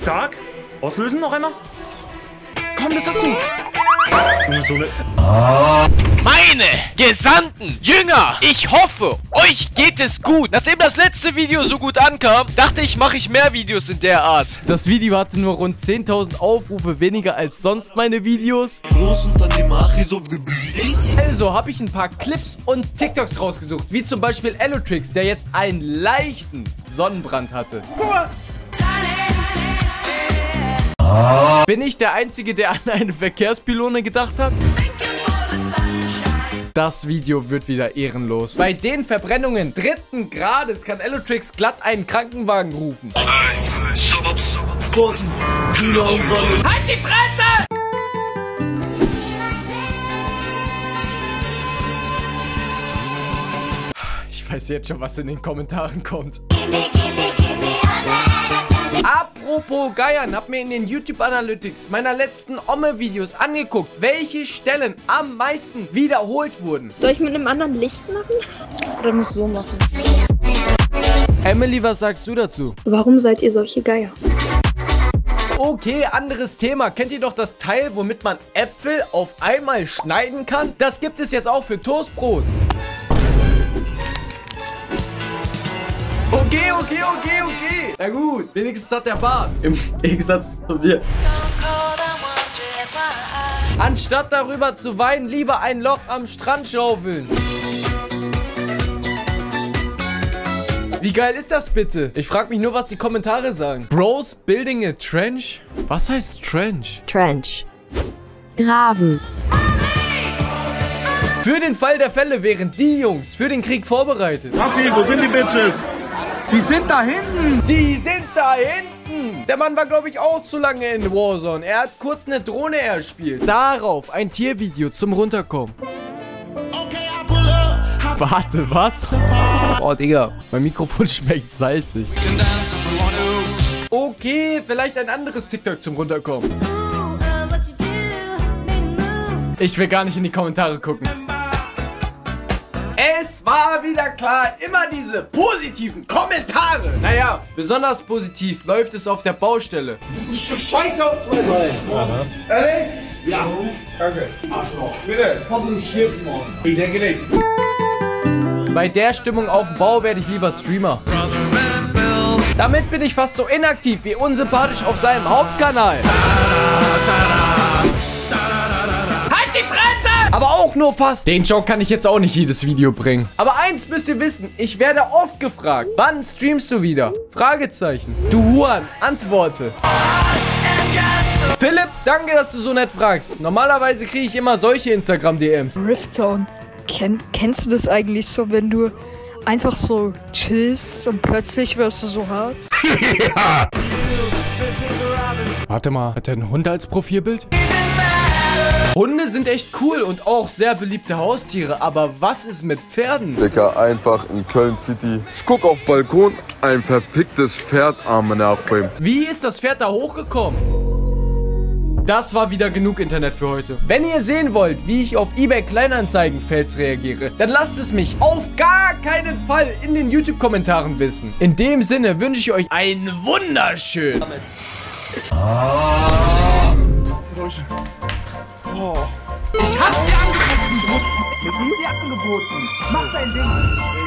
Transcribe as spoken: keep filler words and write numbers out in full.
Stark. Auslösen noch einmal. Komm, das hast du. So eine Meine Gesandten, Jünger, ich hoffe, euch geht es gut. Nachdem das letzte Video so gut ankam, dachte ich, mache ich mehr Videos in der Art. Das Video hatte nur rund zehntausend Aufrufe weniger als sonst meine Videos. Also habe ich ein paar Clips und TikToks rausgesucht, wie zum Beispiel Elotrix, der jetzt einen leichten Sonnenbrand hatte. Guck mal. Bin ich der Einzige, der an eine Verkehrspylone gedacht hat? Das Video wird wieder ehrenlos. Bei den Verbrennungen dritten Grades kann Elotrix glatt einen Krankenwagen rufen. Halt die Fresse! Ich weiß jetzt schon, was in den Kommentaren kommt. Apropos Geiern, hab mir in den YouTube Analytics meiner letzten Omme-Videos angeguckt, welche Stellen am meisten wiederholt wurden. Soll ich mit einem anderen Licht machen? Oder muss ich so machen? Emily, was sagst du dazu? Warum seid ihr solche Geier? Okay, anderes Thema. Kennt ihr doch das Teil, womit man Äpfel auf einmal schneiden kann? Das gibt es jetzt auch für Toastbrot. Okay, okay, okay, okay. Na gut, wenigstens hat der Bart. Im Gegensatz zu mir. Anstatt darüber zu weinen, lieber ein Loch am Strand schaufeln. Wie geil ist das bitte? Ich frag mich nur, was die Kommentare sagen. Bros building a trench? Was heißt Trench? Trench. Graben. Für den Fall der Fälle wären die Jungs für den Krieg vorbereitet. Raffi, wo sind die Bitches? Die sind da hinten! Die sind da hinten! Der Mann war, glaube ich, auch zu lange in Warzone. Er hat kurz eine Drohne erspielt. Darauf ein Tiervideo zum Runterkommen. Warte, was? Oh, Digga, mein Mikrofon schmeckt salzig. Okay, vielleicht ein anderes TikTok zum Runterkommen. Ich will gar nicht in die Kommentare gucken. Es war wieder klar, immer diese positiven Kommentare. Naja, besonders positiv läuft es auf der Baustelle. Das ist ein Stück Scheiße auf zwei Beinen. Ehrlich? Ja. Danke. Arschloch. Bitte, komm, du stirbst morgen. Ich denke nicht. Bei der Stimmung auf dem Bau werde ich lieber Streamer. Damit bin ich fast so inaktiv wie unsympathisch auf seinem Hauptkanal. Aber auch nur fast. Den Joke kann ich jetzt auch nicht jedes Video bringen. Aber eins müsst ihr wissen, ich werde oft gefragt. Wann streamst du wieder? Fragezeichen. Du Juan, antworte. Philipp, danke, dass du so nett fragst. Normalerweise kriege ich immer solche Instagram-D Ms. Rifttown, Ken, kennst du das eigentlich so, wenn du einfach so chillst und plötzlich wirst du so hart? Ja. Warte mal, hat der einen Hund als Profilbild? Hunde sind echt cool und auch sehr beliebte Haustiere, aber was ist mit Pferden? Digga, einfach in Köln City. Ich guck auf Balkon, ein verficktes Pferd am Nachbarn. Wie ist das Pferd da hochgekommen? Das war wieder genug Internet für heute. Wenn ihr sehen wollt, wie ich auf eBay Kleinanzeigen-Fails reagiere, dann lasst es mich auf gar keinen Fall in den YouTube-Kommentaren wissen. In dem Sinne wünsche ich euch einen wunderschönen... Ah. Oh. Ich hab's dir angeboten! Ich hab dir angeboten! Mach dein Ding!